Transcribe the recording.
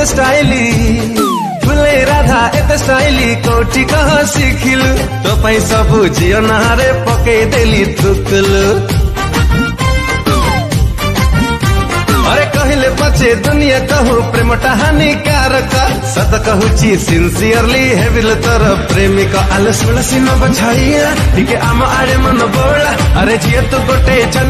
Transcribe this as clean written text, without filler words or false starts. एत स्टाइली फुले राधा एत स्टाइली कोठी कह सीखिलु तो पै सब जियो नहारे पके देली थुकलु। अरे कहले बचे दुनिया कहू प्रेम हानिकारक सत कहू ची सिंसियरली हेविल तर प्रेमिक आलस वाला सीमा बछाइया ठीक आम आरे मन बोला अरे जिया तू गोटे जन